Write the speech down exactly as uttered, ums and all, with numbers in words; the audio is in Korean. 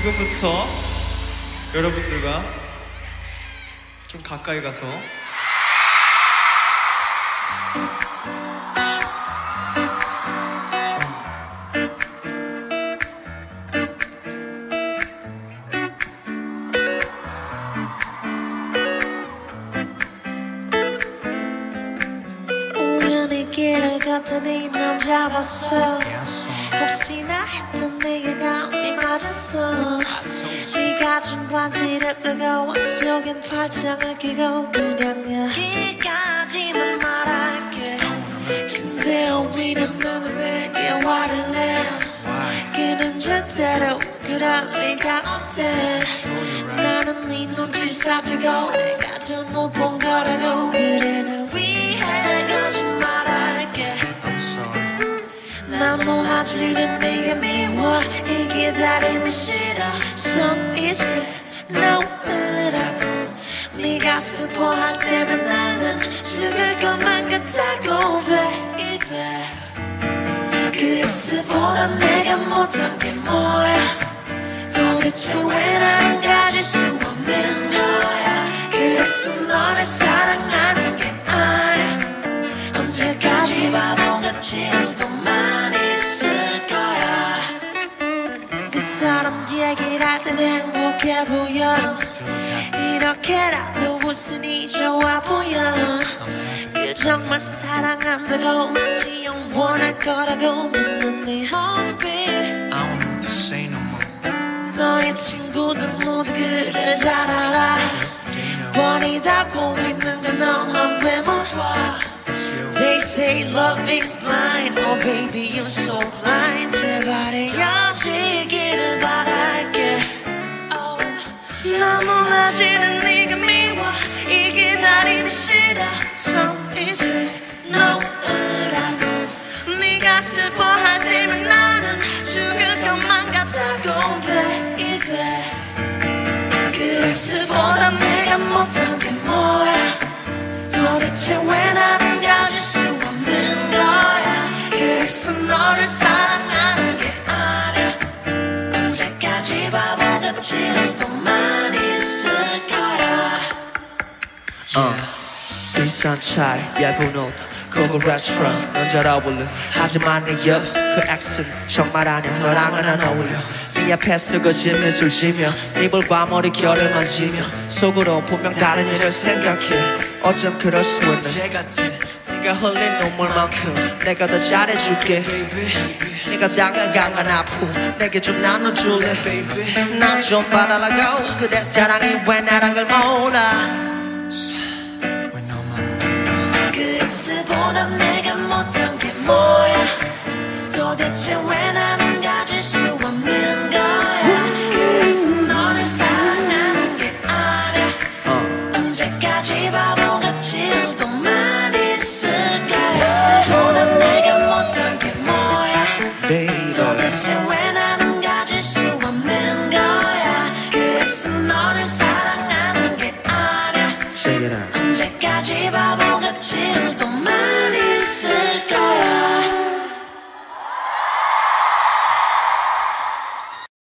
지금부터 여러분들과 좀 가까이 가서 우연히 길을 걷더니 넌 잡았어. 혹시나 했던 내게 나이 맞았어. 네가 준 반지를 뜨고 속엔 팔짱을 끼고 그냥 여기까지만 말할게. 근데 오히려 너는 내게 화를 내. 그는 절대로 그럴 리가 없대. 나는 네 눈치를 살피고 내가 잘못 본 거라고. 그래 널 위해 거짓말할게. 난 뭐 하지는 네가 미워. 이 기다림이 싫어. 손 이제 놓으라고. 네가 슬퍼할 때면 나는 죽을 것만 같다고. baby 그래서보다 내가 못한 게 뭐야. 도대체 왜 난 가질 수 없는 거야. 그래서 너를 사랑하는 게 아니야. 언제까지 바보같이 울고만 있을 거야. 그 사람 얘기를 할 땐 행복해 보여. 이렇게라도 웃으니 좋아 보여. 그 정말 사랑한다고 마치 영원할 거라고 믿는 네 호스피. 너의 친구들 모두 그를 잘 알아. 버리다 보이는 건 너만 외모와. They say love is blind. Oh baby you're so blind. 제발 헤어지기를 바랄게. Oh, 너무 하지는 네가 미워. 이 기다림이 싫어. 손 이제 놓으라고. 네가 슬퍼할 때면 나는 죽을 것만 같다고. baby 그래서보다 내가 못한 게 뭐야. 도대체 왜 나는 가질 수 없는 거야. 그래서 너를 사랑하는 게 아니야. 언제까지 바보같이 웃고만 있을 거야. yeah. uh, 일산 차에 얇은 옷 Google 레스토랑 넌 잘 어울려. 하지만 네 옆 그 액션 정말 아냐. 너랑은 안 어울려. 네 앞에 쓰고 짐을 지며 이불과 머리결을 만지며 속으로 분명 다른 여자를 생각해. 어쩜 그럴 수 있나. 네가 흘린 눈물만큼 내가 더 잘해줄게. 네가 당한 강한 아픔 내게 좀 나눠줄래. 나 좀 받아라고. 그대 사랑이 왜 나란 걸 몰라. 그보다 내가 못한 게 뭐야. 도대체 왜